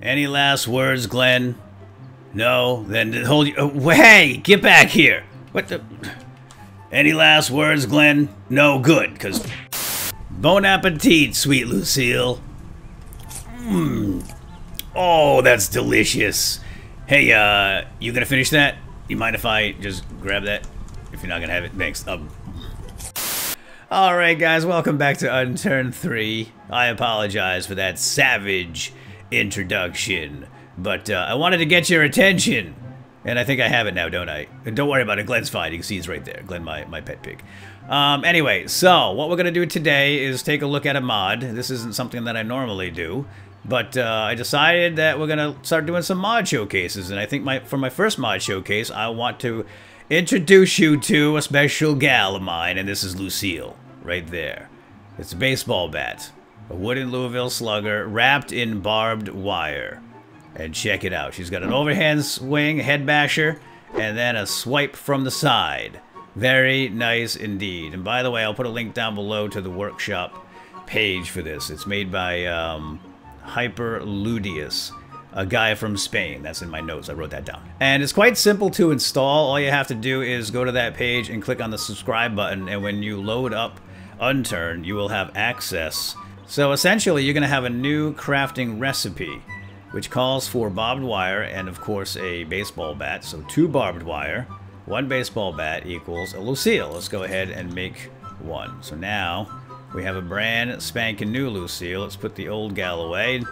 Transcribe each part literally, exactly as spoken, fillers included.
Any last words, Glenn? No? Then hold your... Oh, hey! Get back here! What the... Any last words, Glenn? No, good, because... Bon appetit, sweet Lucille. Mmm. Oh, that's delicious. Hey, uh, you gonna finish that? You mind if I just grab that? If you're not gonna have it, thanks. Um. Alright, guys, welcome back to Unturned three. I apologize for that savage introduction, but uh, I wanted to get your attention. And I think I have it now, don't I? Don't worry about it. Glenn's fine. You can see he's right there. Glenn, my, my pet pig. Um, anyway, so what we're going to do today is take a look at a mod. This isn't something that I normally do, but uh, I decided that we're going to start doing some mod showcases. And I think my for my first mod showcase, I want to introduce you to a special gal of mine. And this is Lucille, right there. It's a baseball bat, a wooden Louisville slugger wrapped in barbed wire. And check it out. She's got an overhand swing, head basher, and then a swipe from the side. Very nice indeed. And by the way, I'll put a link down below to the workshop page for this. It's made by um, HyperLudius, a guy from Spain. That's in my notes. I wrote that down. And it's quite simple to install. All you have to do is go to that page and click on the subscribe button. And when you load up Unturned, you will have access. So essentially, you're going to have a new crafting recipe, which calls for barbed wire and, of course, a baseball bat. So two barbed wire, one baseball bat equals a Lucille. Let's go ahead and make one. So now we have a brand spanking new Lucille. Let's put the old gal away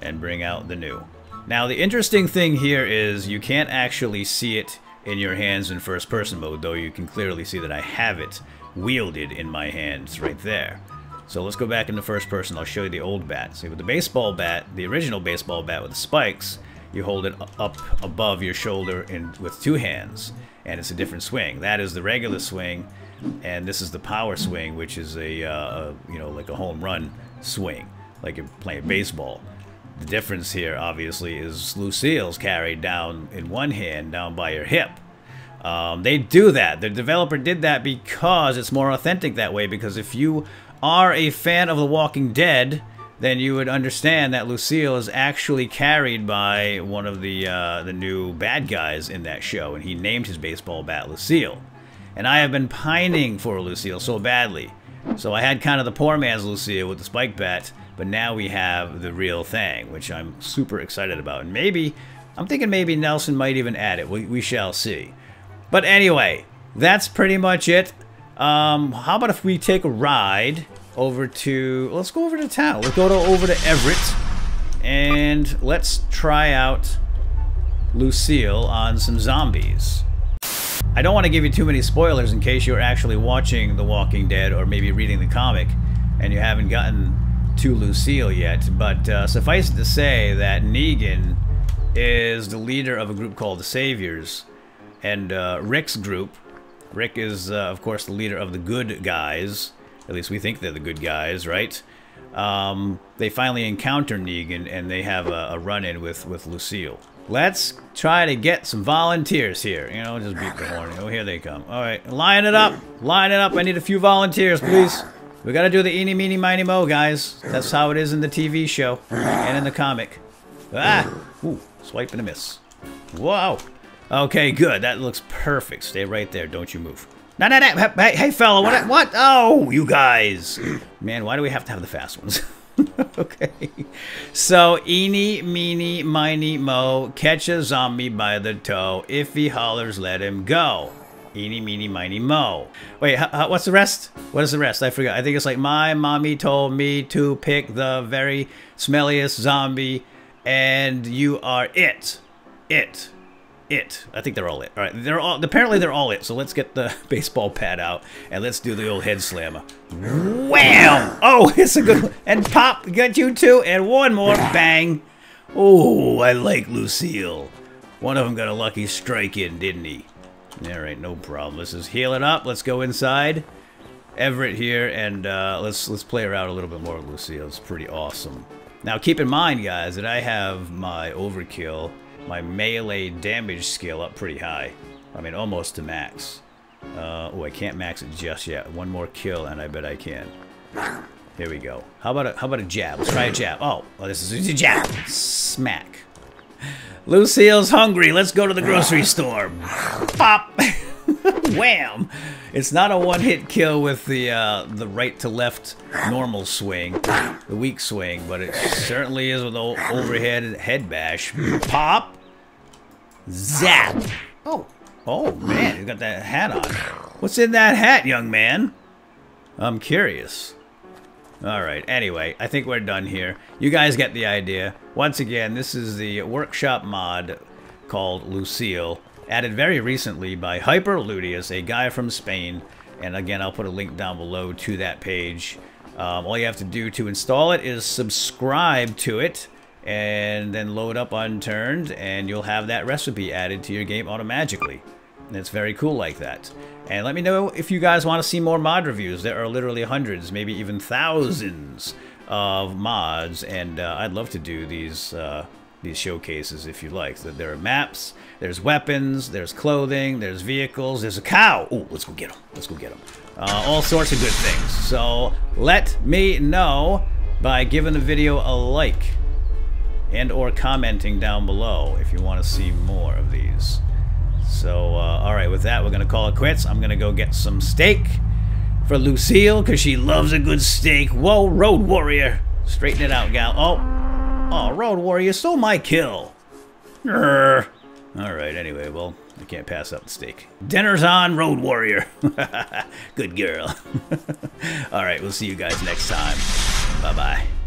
and bring out the new. Now, the interesting thing here is you can't actually see it in your hands in first-person mode, though you can clearly see that I have it wielded in my hands right there. So let's go back into first person. I'll show you the old bat. See, with the baseball bat, the original baseball bat with the spikes, you hold it up above your shoulder in, with two hands, and it's a different swing. That is the regular swing, and this is the power swing, which is a, uh, a you know, like a home run swing, like you're playing baseball. The difference here, obviously, is Lucille's carried down in one hand, down by your hip. Um, they do that. The developer did that because it's more authentic that way, because if you are a fan of The Walking Dead, then you would understand that Lucille is actually carried by one of the uh, the new bad guys in that show, and he named his baseball bat Lucille. And I have been pining for Lucille so badly. So I had kind of the poor man's Lucille with the spike bat, but now we have the real thing, which I'm super excited about. And maybe, I'm thinking maybe Nelson might even add it. We, we shall see. But anyway, that's pretty much it. Um, how about if we take a ride over to, let's go over to town. Let's go to, over to Everett, and let's try out Lucille on some zombies. I don't want to give you too many spoilers in case you're actually watching The Walking Dead or maybe reading the comic and you haven't gotten to Lucille yet, but uh, suffice it to say that Negan is the leader of a group called the Saviors, and uh, Rick's group Rick is, uh, of course, the leader of the good guys. At least we think they're the good guys, right? Um, they finally encounter Negan, and they have a, a run-in with, with Lucille. Let's try to get some volunteers here. You know, just beat the horn. Oh, here they come. All right, line it up. Line it up. I need a few volunteers, please. We got to do the eeny, meeny, miny, mo, guys. That's how it is in the T V show and in the comic. Ah! Ooh, swipe and a miss. Whoa! Okay, good. That looks perfect. Stay right there. Don't you move. No, no, no. Hey, hey fella. What? What? Oh, you guys. Man, why do we have to have the fast ones? Okay. So, eeny, meeny, miny, mo. Catch a zombie by the toe. If he hollers, let him go. Eeny, meeny, miny, mo. Wait, what's the rest? What is the rest? I forgot. I think it's like, my mommy told me to pick the very smelliest zombie, and you are it. It. It. I think they're all it. All right, they're all. Apparently, they're all it. So let's get the baseball pad out and let's do the old head slammer. Wham! Oh, it's a good one. And pop, got you two, and one more. Bang! Oh, I like Lucille. One of them got a lucky strike in, didn't he? All right, no problem. Let's just heal it up. Let's go inside. Everett here, and uh, let's let's play her out a little bit more with Lucille. It's pretty awesome. Now, keep in mind, guys, that I have my overkill, my melee damage skill, up pretty high. I mean, almost to max. Uh, oh, I can't max it just yet. One more kill, and I bet I can. Here we go. How about a, how about a jab? Let's try a jab. Oh, well, this is a jab. smack. Lucille's hungry. Let's go to the grocery store. Pop. Wham. It's not a one-hit kill with the uh, the right to left normal swing, the weak swing, but it certainly is with the overhead head bash. Pop. Zap. Oh. Oh, man. You got that hat on. What's in that hat, young man? I'm curious. Alright, anyway, I think we're done here. You guys get the idea. Once again, this is the workshop mod called Lucille, added very recently by HyperLudius, a guy from Spain. And again, I'll put a link down below to that page. Um, all you have to do to install it is subscribe to it, and then load up Unturned, and you'll have that recipe added to your game automatically. And it's very cool like that. And let me know if you guys want to see more mod reviews. There are literally hundreds, maybe even thousands of mods, and uh, I'd love to do these uh, these showcases if you like. So there are maps, there's weapons, there's clothing, there's vehicles, there's a cow. Oh, let's go get him. Let's go get him. Uh, all sorts of good things. So let me know by giving the video a like and or commenting down below if you want to see more of these. So, uh, alright, with that, we're going to call it quits. I'm going to go get some steak for Lucille, because she loves a good steak. Whoa, Road Warrior. Straighten it out, gal. Oh, oh, Road Warrior stole my kill. Alright, anyway, well, I can't pass up the steak. Dinner's on, Road Warrior. Good girl. Alright, we'll see you guys next time. Bye-bye.